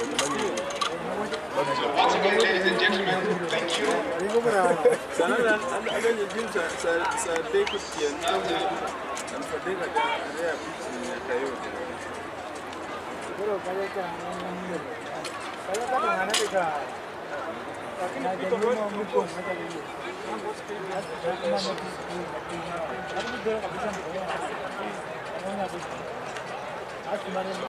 Once again, ladies and gentlemen, thank you.